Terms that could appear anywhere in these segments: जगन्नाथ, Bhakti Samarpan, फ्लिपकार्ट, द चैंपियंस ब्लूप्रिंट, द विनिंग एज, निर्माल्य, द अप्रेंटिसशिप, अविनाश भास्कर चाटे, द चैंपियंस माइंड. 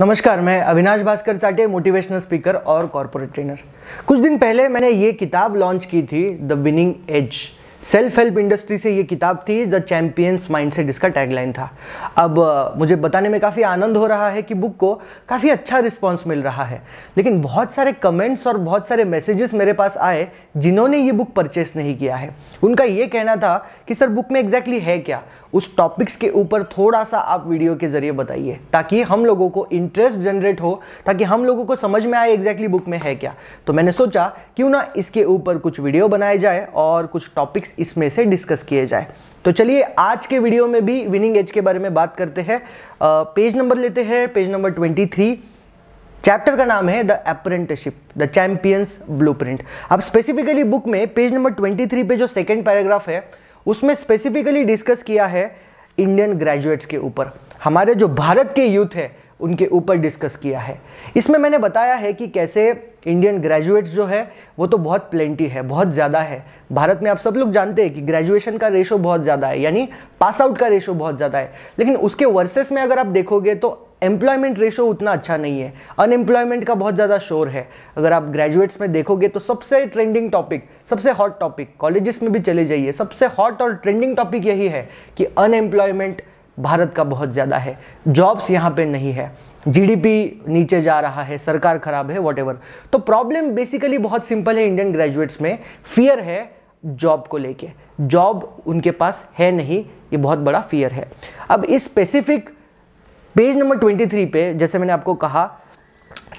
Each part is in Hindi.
नमस्कार, मैं अविनाश भास्कर चाटे, मोटिवेशनल स्पीकर और कॉर्पोरेट ट्रेनर। कुछ दिन पहले मैंने ये किताब लॉन्च की थी, द विनिंग एज। Self help industry से ये किताब थी, द चैंपियंस माइंड से इसका टैगलाइन था। अब मुझे बताने में काफ़ी आनंद हो रहा है कि बुक को काफ़ी अच्छा रिस्पॉन्स मिल रहा है, लेकिन बहुत सारे कमेंट्स और बहुत सारे मैसेजेस मेरे पास आए जिन्होंने ये बुक परचेस नहीं किया है। उनका ये कहना था कि सर, बुक में एग्जैक्टली है क्या, उस टॉपिक्स के ऊपर थोड़ा सा आप वीडियो के ज़रिए बताइए ताकि हम लोगों को इंटरेस्ट जनरेट हो, ताकि हम लोगों को समझ में आए एग्जैक्टली बुक में है क्या। तो मैंने सोचा क्यों ना इसके ऊपर कुछ वीडियो बनाए जाए और कुछ टॉपिक्स इसमें से डिस्कस किए जाए। तो चलिए आज के वीडियो में भी विनिंग एज के बारे में बात करते हैं। पेज नंबर लेते हैं, पेज नंबर 23। चैप्टर का नाम है द अप्रेंटिसशिप, द चैंपियंस ब्लूप्रिंट। अब स्पेसिफिकली बुक में पेज नंबर 23 पे जो सेकंड पैराग्राफ है उसमें स्पेसिफिकली डिस्कस किया है इंडियन ग्रेजुएट्स के ऊपर, हमारे जो भारत के यूथ है उनके ऊपर डिस्कस किया है। इसमें मैंने बताया है कि कैसे इंडियन ग्रेजुएट्स जो है वो तो बहुत प्लेंटी है, बहुत ज़्यादा है। भारत में आप सब लोग जानते हैं कि ग्रेजुएशन का रेशो बहुत ज़्यादा है, यानी पास आउट का रेशो बहुत ज़्यादा है, लेकिन उसके वर्सेस में अगर आप देखोगे तो एम्प्लॉयमेंट रेशो उतना अच्छा नहीं है। अनएम्प्लॉयमेंट का बहुत ज़्यादा शोर है। अगर आप ग्रेजुएट्स में देखोगे तो सबसे ट्रेंडिंग टॉपिक, सबसे हॉट टॉपिक, कॉलेजेस में भी चले जाइए, सबसे हॉट और ट्रेंडिंग टॉपिक यही है कि अनएम्प्लॉयमेंट भारत का बहुत ज़्यादा है, जॉब्स यहाँ पे नहीं है, जीडीपी नीचे जा रहा है, सरकार खराब है, वॉटएवर। तो प्रॉब्लम बेसिकली बहुत सिंपल है, इंडियन ग्रेजुएट्स में फियर है जॉब को लेके, जॉब उनके पास है नहीं, ये बहुत बड़ा फियर है। अब इस स्पेसिफिक पेज नंबर 23 पे जैसे मैंने आपको कहा,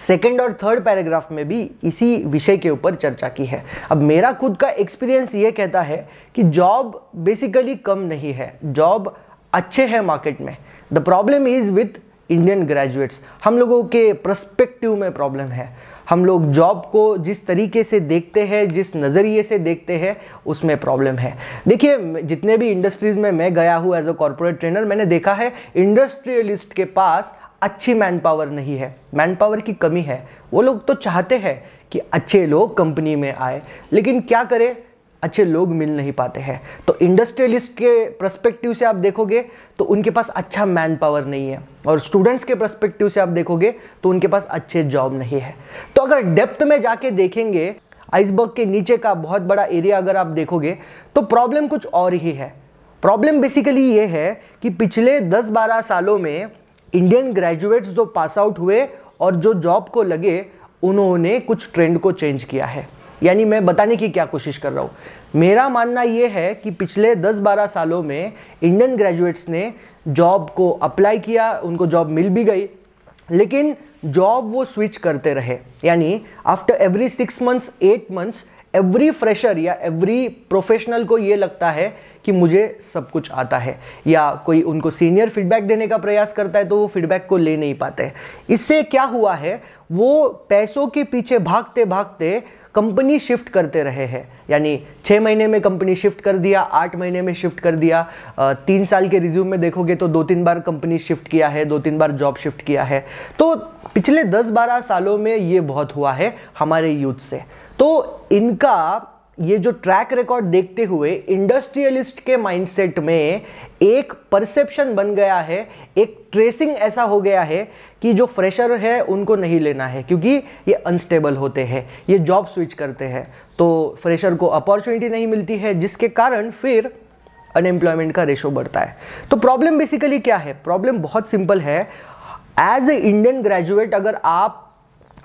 सेकेंड और थर्ड पैराग्राफ में भी इसी विषय के ऊपर चर्चा की है। अब मेरा खुद का एक्सपीरियंस ये कहता है कि जॉब बेसिकली कम नहीं है, जॉब अच्छे हैं मार्केट में। The problem is with Indian graduates, हम लोगों के पर्सपेक्टिव में प्रॉब्लम है। हम लोग जॉब को जिस तरीके से देखते हैं, जिस नज़रिए से देखते हैं, उसमें प्रॉब्लम है। देखिए, जितने भी इंडस्ट्रीज़ में मैं गया हूँ एज अ कॉर्पोरेट ट्रेनर, मैंने देखा है इंडस्ट्रियलिस्ट के पास अच्छी मैन पावर नहीं है, मैन पावर की कमी है। वो लोग तो चाहते हैं कि अच्छे लोग कंपनी में आए, लेकिन क्या करें, अच्छे लोग मिल नहीं पाते हैं। तो इंडस्ट्रियलिस्ट के पर्सपेक्टिव से आप देखोगे तो उनके पास अच्छा मैन पावर नहीं है, और स्टूडेंट्स के पर्सपेक्टिव से आप देखोगे तो उनके पास अच्छे जॉब नहीं है। तो अगर डेप्थ में जाके देखेंगे, आइसबर्ग के नीचे का बहुत बड़ा एरिया अगर आप देखोगे तो प्रॉब्लम कुछ और ही है। प्रॉब्लम बेसिकली ये है कि पिछले 10-12 सालों में इंडियन ग्रेजुएट्स जो पास आउट हुए और जो जॉब को लगे, उन्होंने कुछ ट्रेंड को चेंज किया है। यानी मैं बताने की क्या कोशिश कर रहा हूँ, मेरा मानना ये है कि पिछले 10-12 सालों में इंडियन ग्रेजुएट्स ने जॉब को अप्लाई किया, उनको जॉब मिल भी गई, लेकिन जॉब वो स्विच करते रहे। यानी after every 6 months 8 months every fresher या एवरी प्रोफेशनल को ये लगता है कि मुझे सब कुछ आता है, या कोई उनको सीनियर फीडबैक देने का प्रयास करता है तो वो फीडबैक को ले नहीं पाते। इससे क्या हुआ है, वो पैसों के पीछे भागते भागते कंपनी शिफ्ट करते रहे हैं। यानी 6 महीने में कंपनी शिफ्ट कर दिया, 8 महीने में शिफ्ट कर दिया, 3 साल के रिज्यूम में देखोगे तो 2-3 बार कंपनी शिफ्ट किया है, 2-3 बार जॉब शिफ्ट किया है। तो पिछले 10-12 सालों में ये बहुत हुआ है हमारे यूथ से। तो इनका ये जो ट्रैक रिकॉर्ड देखते हुए इंडस्ट्रियलिस्ट के माइंडसेट में एक परसेप्शन बन गया है, एक ट्रेसिंग ऐसा हो गया है कि जो फ्रेशर है उनको नहीं लेना है क्योंकि ये अनस्टेबल होते हैं, ये जॉब स्विच करते हैं, तो फ्रेशर को अपॉर्चुनिटी नहीं मिलती है, जिसके कारण फिर अनएम्प्लॉयमेंट का रेशो बढ़ता है। तो प्रॉब्लम बेसिकली क्या है, प्रॉब्लम बहुत सिंपल है। एज ए इंडियन ग्रेजुएट, अगर आप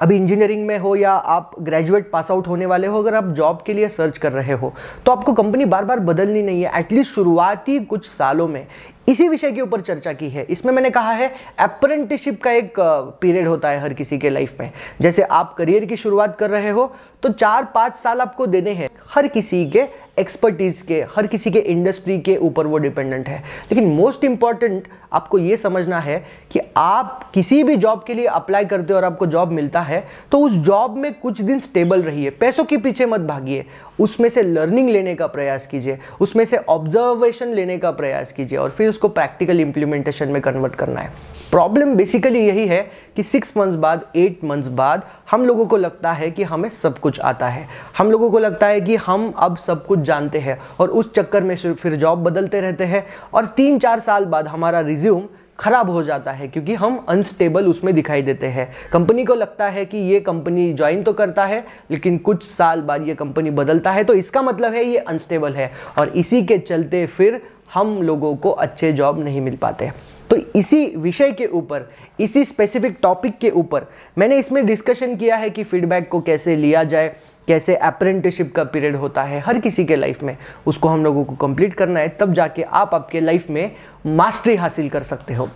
अभी इंजीनियरिंग में हो या आप ग्रेजुएट पास आउट होने वाले हो, अगर आप जॉब के लिए सर्च कर रहे हो तो आपको कंपनी बार बार बदलनी नहीं है, एटलीस्ट शुरुआती कुछ सालों में। इसी विषय के ऊपर चर्चा की है। इसमें मैंने कहा है अप्रेंटिसशिप का एक पीरियड होता है हर किसी के लाइफ में। जैसे आप करियर की शुरुआत कर रहे हो तो 4-5 साल आपको देने हैं, हर किसी के एक्सपर्टीज़ के, हर किसी के इंडस्ट्री के ऊपर वो डिपेंडेंट है। लेकिन मोस्ट इम्पॉर्टेंट आपको ये समझना है कि आप किसी भी जॉब के लिए अप्लाई करते हो और आपको जॉब मिलता है तो उस जॉब में कुछ दिन स्टेबल रहिए, पैसों के पीछे मत भागिए, उसमें से लर्निंग लेने का प्रयास कीजिए, उसमें से ऑब्जर्वेशन लेने का प्रयास कीजिए और फिर उसको प्रैक्टिकल इंप्लीमेंटेशन में कन्वर्ट करना है। प्रॉब्लम बेसिकली यही है कि 6 months बाद, 8 months बाद हम लोगों को लगता है कि हमें सब कुछ आता है, हम लोगों को लगता है कि हम अब सब कुछ जानते हैं, और उस चक्कर में फिर जॉब बदलते रहते हैं, और 3-4 साल बाद हमारा रिज्यूम खराब हो जाता है क्योंकि हम अनस्टेबल उसमें दिखाई देते हैं। कंपनी को लगता है कि ये कंपनी ज्वाइन तो करता है लेकिन कुछ साल बाद ये कंपनी बदलता है, तो इसका मतलब है ये अनस्टेबल है, और इसी के चलते फिर हम लोगों को अच्छे जॉब नहीं मिल पाते। तो इसी विषय के ऊपर, इसी स्पेसिफिक टॉपिक के ऊपर मैंने इसमें डिस्कशन किया है कि फीडबैक को कैसे लिया जाए, कैसे अप्रेंटिसशिप का पीरियड होता है हर किसी के लाइफ में, उसको हम लोगों को कंप्लीट करना है, तब जाके आप आपके लाइफ में मास्टरी हासिल कर सकते हो।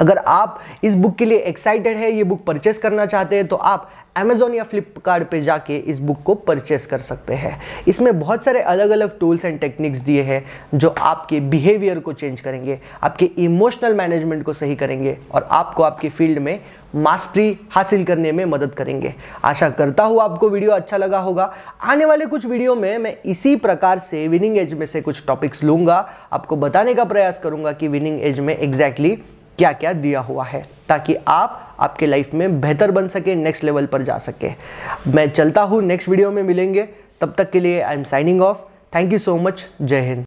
अगर आप इस बुक के लिए एक्साइटेड है, ये बुक परचेस करना चाहते हैं, तो आप Amazon या फ्लिपकार्ट पे जाके इस बुक को परचेस कर सकते हैं। इसमें बहुत सारे अलग अलग टूल्स एंड टेक्निक्स दिए हैं जो आपके बिहेवियर को चेंज करेंगे, आपके इमोशनल मैनेजमेंट को सही करेंगे और आपको आपके फील्ड में मास्टरी हासिल करने में मदद करेंगे। आशा करता हूँ आपको वीडियो अच्छा लगा होगा। आने वाले कुछ वीडियो में मैं इसी प्रकार से विनिंग एज में से कुछ टॉपिक्स लूँगा, आपको बताने का प्रयास करूँगा कि विनिंग एज में एग्जैक्टली क्या क्या दिया हुआ है, ताकि आप आपके लाइफ में बेहतर बन सके, नेक्स्ट लेवल पर जा सके। मैं चलता हूँ, नेक्स्ट वीडियो में मिलेंगे, तब तक के लिए I am signing off. Thank you so much, जय हिंद।